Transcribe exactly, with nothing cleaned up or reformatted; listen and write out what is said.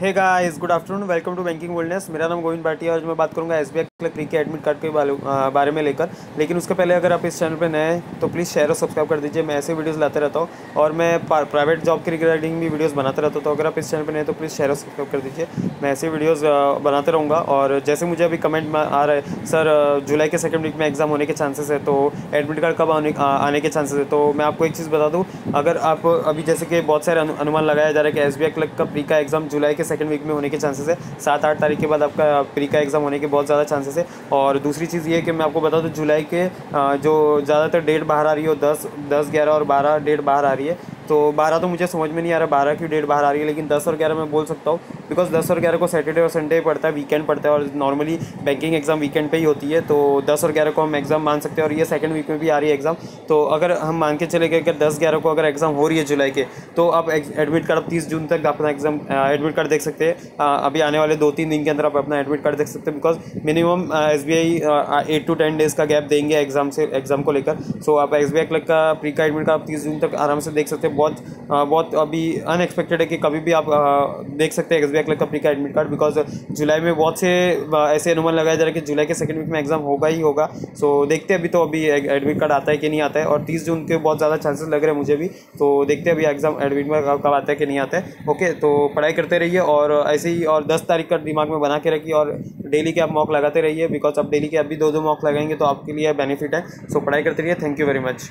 Hey guys, good afternoon, welcome to banking worldness. मेरा नाम गोविंद भाटी है और मैं बात करूंगा एसबीआई क्लर्क थ्री के एडमिट कार्ड के बारे में लेकर। लेकिन उसके पहले अगर आप इस चैनल पर नए हैं तो प्लीज़ शेयर और सब्सक्राइब कर दीजिए। मैं ऐसे वीडियोस लाते रहता हूं और मैं प्राइवेट जॉब के रिगार्डिंग भी वीडियोस बनाता रहता हूं। तो अगर आप इस चैनल पर नए हैं तो प्लीज़ शेयर और सब्सक्राइब कर दीजिए। मैं ऐसे वीडियोस बनाते रहूँगा। और जैसे मुझे अभी कमेंट में आ रहा है, सर जुलाई के सेकेंड वीक में एग्ज़ाम होने के चांसेस है, तो एडमिट कार्ड कब आने के चांसेस है, तो मैं आपको एक चीज़ बता दूँ। अगर आप अभी जैसे कि बहुत सारे अनुमान लगाया जा रहा है कि एसबीआई क्लर्क का प्री का एग्ज़ाम जुलाई सेकेंड वीक में होने के चांसेस है, सात आठ तारीख के बाद आपका प्री का एग्जाम होने के बहुत ज़्यादा चांसेस है। और दूसरी चीज़ ये कि मैं आपको बता दूं, जुलाई के जो ज़्यादातर डेट बाहर आ रही है, दस दस ग्यारह और बारह डेट बाहर आ रही है। तो बारह तो मुझे समझ में नहीं आ रहा बारह की डेट बाहर आ रही है, लेकिन दस और ग्यारह मैं बोल सकता हूँ, बिकॉज दस और ग्यारह को सैटरडे और संडे पड़ता है, वीकेंड पड़ता है, और नॉर्मली बैंकिंग एग्जाम वीकेंड पे ही होती है। तो दस और ग्यारह को हम एग्ज़ाम मान सकते हैं, और ये सेकंड वीक में भी आ रही है एग्ज़ाम। तो अगर हम मान के चले गए कि दस ग्यारह को अगर एग्ज़ाम हो रही है जुलाई के, तो आप एडमिट कार्ड तीस जून तक अपना एग्जाम एडमिट कार्ड देख सकते हैं। अभी आने वाले दो तीन दिन के अंदर आप अपना एडमिट कार्ड देख सकते हैं, because minimum S B I eight two ten days का गैप देंगे एग्जाम से एग्जाम को लेकर। सो आप एस बी आई क्लर्क का प्री का एडमिट कार्ड तीस जून तक आराम से देख सकते हैं। बहुत बहुत अभी अनएक्सपेक्टेड है कि कभी भी आप देख सकते हैं एसबीआई क्लर्क का प्री का एडमिट कार्ड, बिकॉज जुलाई में बहुत से ऐसे अनुमान लगाया जा रहा है कि जुलाई के सेकंड वीक में एग्जाम होगा ही होगा। सो देखते हैं अभी तो अभी एडमिट कार्ड आता है कि नहीं आता है, और तीस जून के बहुत ज़्यादा चांसेस लग रहे हैं मुझे भी। तो देखते हैं अभी एग्जाम एडमिट कार्ड कब आता है कि नहीं आता है। ओके, तो पढ़ाई करते रहिए और ऐसे ही, और दस तारीख का दिमाग में बना के रखिए और डेली के आप मॉक लगाते रहिए, बिकॉज आप डेली के अभी दो दो मॉक लगाएंगे तो आपके लिए बेनिफिट है। सो पढ़ाई करते रहिए। Thank you very much.